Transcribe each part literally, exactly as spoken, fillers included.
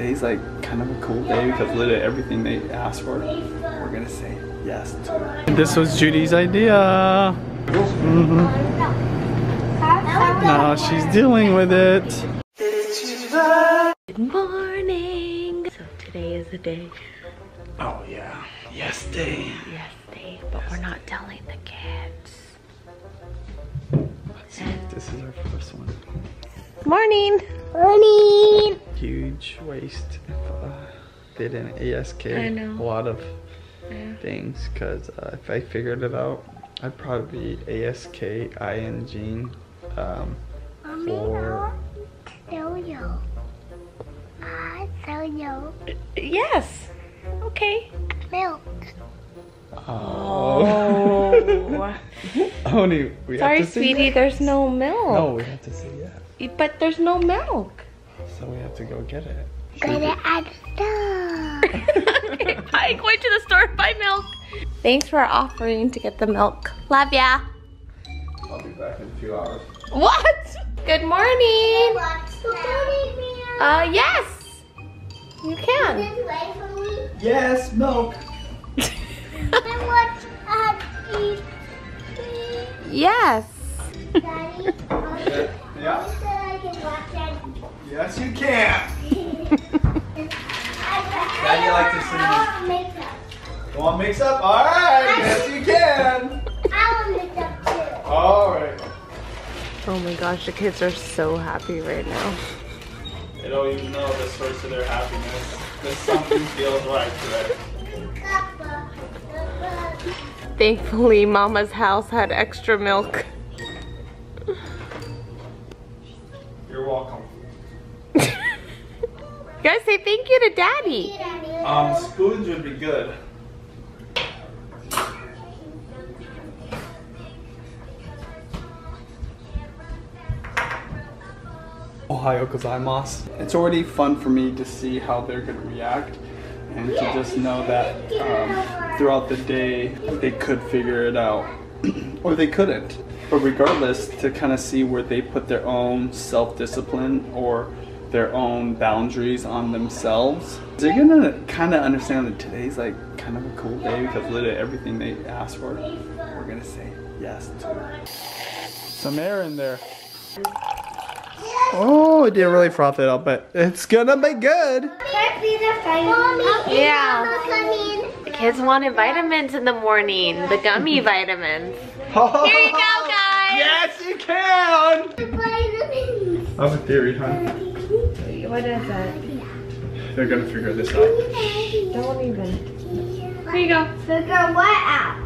today's like kind of a cool day because literally everything they asked for, we're gonna say yes to. This was Judy's idea. Mm-hmm. Now she's dealing with it. Good morning. So today is the day. Oh yeah, yes day. Yes day, but yes. We're not telling the kids. Let's see, this is our first one. Morning. Morning. Huge waste if uh, they didn't ask a lot of yeah. things, because uh, if I figured it out, I'd probably be asking um, for... Yo-yo. Ah, yo-yo. Yes. Okay. Milk. Oh. Only we Sorry, have to say sweetie, yes. There's no milk. No, we have to say yes. But there's no milk. So we have to go get it. Go to at the store. Okay, bye. Going to the store. Buy milk. Thanks for offering to get the milk. Love ya. I'll be back in a few hours. What? Good morning. Good morning, Uh, yes. You can. Is this right for me? Yes, milk. I want to eat. Yes. Daddy, yeah. Yeah. So I can watch that. Yes, you can. Daddy, you like to sing. I want mix up. You want mix up? All right. I yes, you can. I want mix up too. All right. Oh my gosh, the kids are so happy right now. They don't even know the source of their happiness. But something feels right today. Thankfully, Mama's house had extra milk. You're welcome. You guys say thank you to Daddy. Um, spoons would be good. Ohayou gozaimasu. It's already fun for me to see how they're going to react and to just know that um, throughout the day they could figure it out or they couldn't. But regardless, to kind of see where they put their own self-discipline or their own boundaries on themselves. They're going to kind of understand that today's like kind of a cool day because literally everything they asked for, we're going to say yes to. Some air in there. Oh, it didn't really froth it up, but it's gonna be good. Can I please have vitamins? Yeah. The kids wanted vitamins in the morning, the gummy vitamins. Oh, here you go, guys. Yes, you can. Vitamins. That was a theory, huh? What is it? They're gonna figure this out. Don't even. Here you go. Figure what out?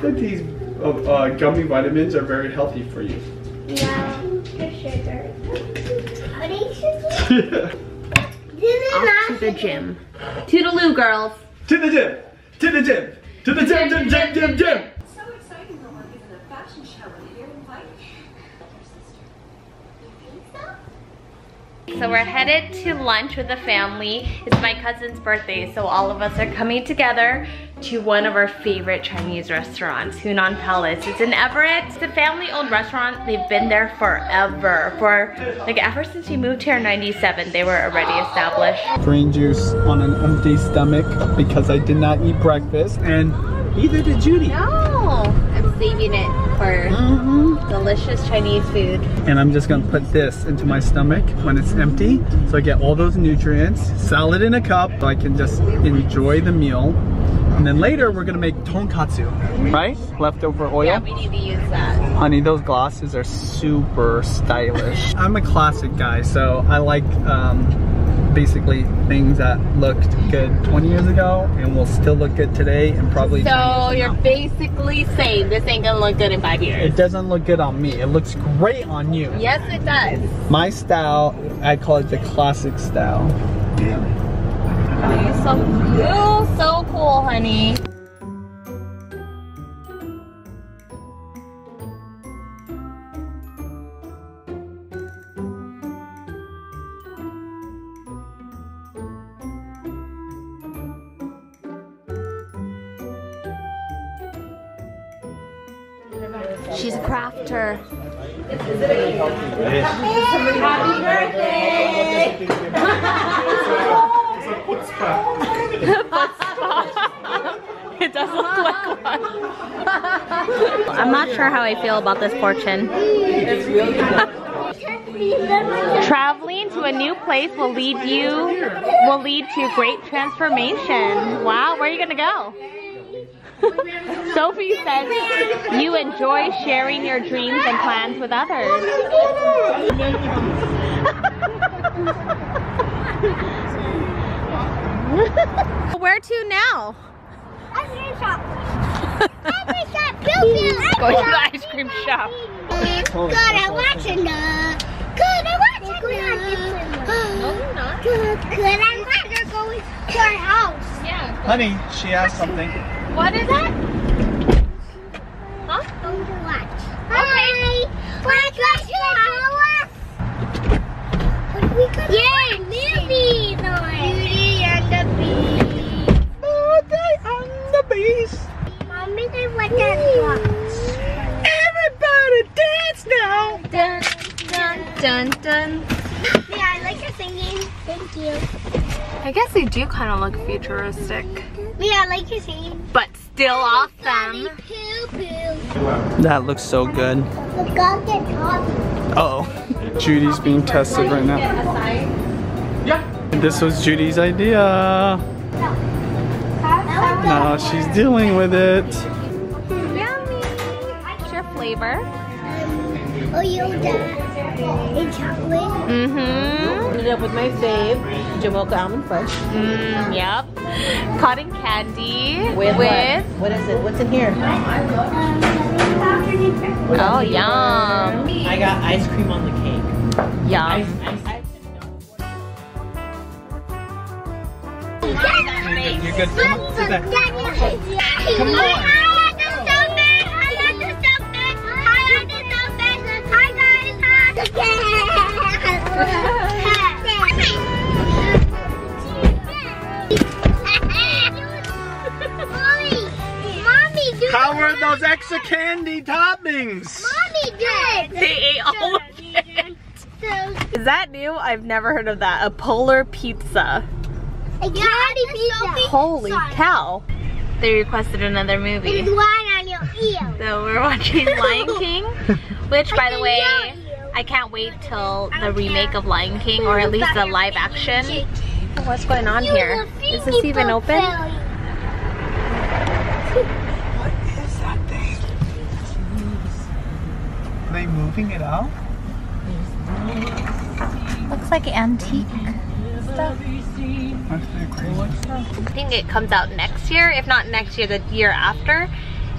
That these uh, gummy vitamins are very healthy for you. Yeah. Sugar. Are they sugar? Off to the gym. Toodaloo, girls. To the gym. To the gym. To the gym, gym, gym, gym, gym. It's so exciting that we're giving a fashion show and you're invited your sister. You think so? So we're headed to lunch with the family. It's my cousin's birthday, so all of us are coming together to one of our favorite Chinese restaurants, Hunan Palace. It's in Everett. It's a family-owned restaurant. They've been there forever. For like ever since we moved here in ninety-seven, they were already established. Green juice on an empty stomach because I did not eat breakfast, and neither did Judy. No, I'm saving it for mm-hmm. delicious Chinese food. And I'm just gonna put this into my stomach when it's empty, so I get all those nutrients. Salad in a cup, so I can just enjoy the meal. And then later we're gonna make tonkatsu, right? Leftover oil. Yeah, we need to use that. Honey, those glasses are super stylish. I'm a classic guy, so I like um, basically things that looked good twenty years ago and will still look good today and probably. So you're now. Basically saying this ain't gonna look good in five years. It doesn't look good on me. It looks great on you. Yes, it does. My style, I call it the classic style. Yeah. Oh, you're so cool, so cool, honey. She's a crafter. Happy birthday! does look like one. I'm not sure how I feel about this fortune. It's really good. Traveling to a new place will lead you, will lead to great transformation. Wow, where are you gonna go? Sophie says you enjoy sharing your dreams and plans with others. Where to now? Ice cream shop. Ice cream shop. Pew, pew. Ice Go to the ice cream shop. God, I watch enough. Good, I watch enough. No, not. Good, good. I'm glad you're going to our house. Yeah. Honey, she asked something. What is that? Huh? Going to watch. Hi. Watch, watch, watch. Yay, movies on. Beauty and the Beast. Beauty and the Beast. Mommy, they want that box. Everybody dance now. Dun, dun, dun, dun. Yeah, I like your singing. Thank you. I guess they do kind of look futuristic. Yeah, I like your singing. But still awesome. That looks so good. Uh oh. Judy's being tested right now. Yeah. This was Judy's idea. Now she's dealing with it. Yummy. What's your flavor? Um, oh, you and chocolate. Mm-hmm. Ended up with my fave, Jamocha almond Fudge. Mm, yep. Cotton candy with, with what? what is it? What's in here? Oh, yum! I got ice cream on the cake. Yum. Ice, ice, ice. You're good. Come on. Come on. How were those extra candy toppings? Mommy did! They ate all of it. Is that new? I've never heard of that. A polar pizza. A candy pizza. Holy cow. They requested another movie. So we're watching Lion King, which by the way, I can't wait till the remake of Lion King, or at least the live action. What's going on here? Is this even open? Are they moving it out? Looks like antique stuff. I think it comes out next year, if not next year, the year after.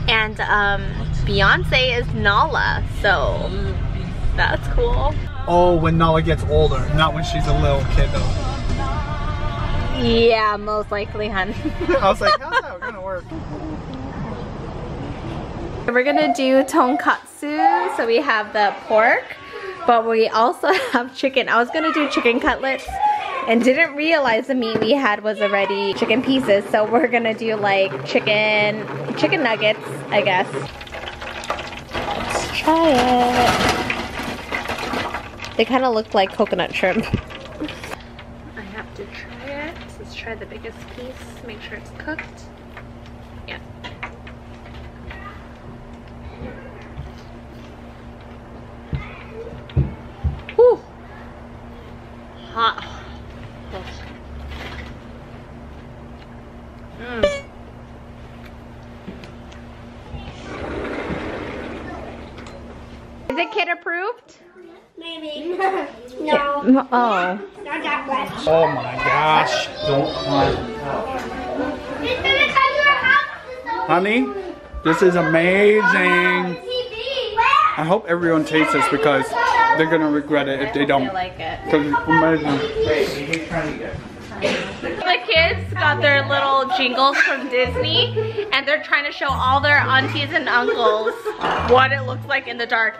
And um, Beyonce is Nala, so that's cool. Oh, when Nala gets older, not when she's a little kid though. Yeah, most likely, hun. I was like, how's that gonna work? We're gonna do tonkatsu, so we have the pork, but we also have chicken. I was gonna do chicken cutlets and didn't realize the meat we had was already chicken pieces, so we're gonna do like chicken, chicken nuggets, I guess. Let's try it. They kind of look like coconut shrimp. I have to try it. Let's try the biggest piece, make sure it's cooked. Hot. Mm. Is it kid approved? Maybe. No. Oh. Not that much. Oh my gosh. Don't climb. It's gonna come to our house. Honey, this is amazing. I hope everyone tastes this because they're gonna regret it if they don't. I like it. The kids got their little jingles from Disney, and they're trying to show all their aunties and uncles what it looks like in the dark.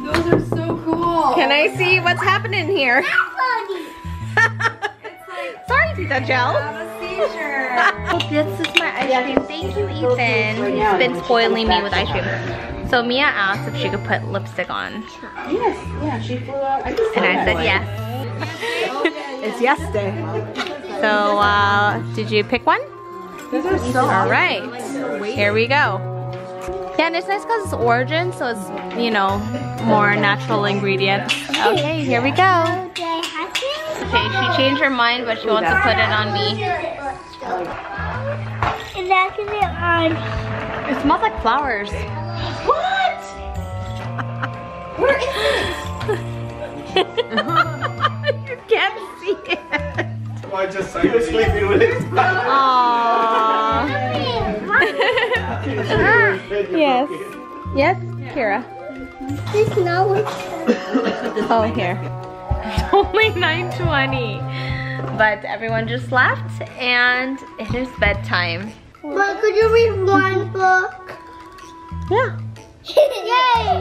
Those are so cool. Can I see what's happening here? Sorry, Tita Jill. This is my ice cream. Thank you, Ethan. He's been spoiling me with ice cream. So Mia asked if she could put lipstick on. Yes, yeah, she flew out. I and I said yes. It's yes day. So, uh, did you pick one? These are so all right. Here we go. Yeah, and it's nice because it's origin, so it's, you know, more natural ingredients. Okay, here we go. Okay, she changed her mind, but she wants to put it on me. It smells like flowers. What? Where is it? You can't see it. I just said you're sleeping with it. Aww. Yes. Yes, Kira. This no. Oh, here. It's only nine twenty. But everyone just left and it is bedtime. But could you read one book? Yeah. Yay!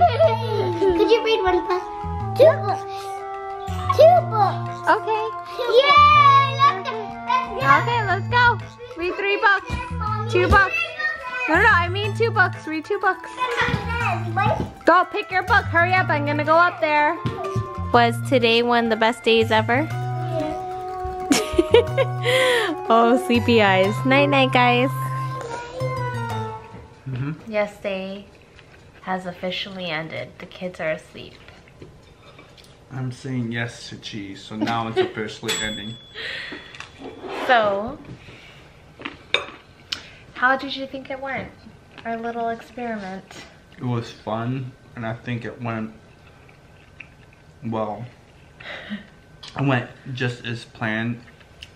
Could you read one book? Two books. Two books. Okay. Yay! Let's go. Let's go. Okay, let's go. Read three books. Two books. No, no, no, I mean two books. Read two books. Go pick your book. Hurry up. I'm going to go up there. Was today one of the best days ever? Yeah. Oh, sleepy eyes. Night-night, guys. Mm-hmm. Yes, day has officially ended. The kids are asleep. I'm saying yes to cheese, so now it's officially ending. So... how did you think it went? Our little experiment. It was fun, and I think it went well. It went just as planned.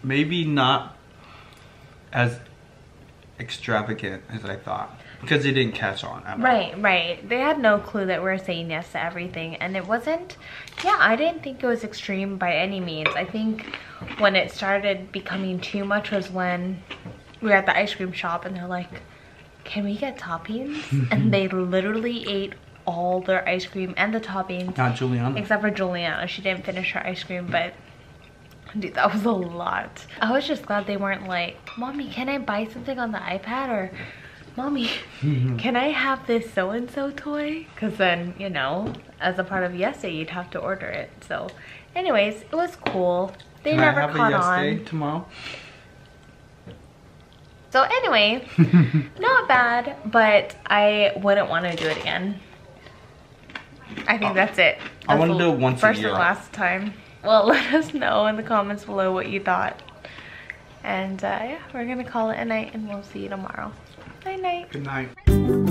Maybe not as extravagant as I thought, because they didn't catch on at all. Right, right. They had no clue that we were saying yes to everything, and it wasn't, yeah, I didn't think it was extreme by any means. I think when it started becoming too much was when we were at the ice cream shop and they're like, can we get toppings? And they literally ate all their ice cream and the toppings. Not Juliana. Except for Juliana. She didn't finish her ice cream, but dude, that was a lot. I was just glad they weren't like, Mommy, can I buy something on the iPad? Or, Mommy, can I have this so-and-so toy? Because then, you know, as a part of yesterday, you'd have to order it. So anyways, it was cool. They can never I have caught a yes on. Day tomorrow? So anyway, not bad, but I wouldn't want to do it again. I think um, that's it. That's I want to do it once first a year. And last time. Well, let us know in the comments below what you thought. And uh, yeah, we're going to call it a night and we'll see you tomorrow. Night night. Good night.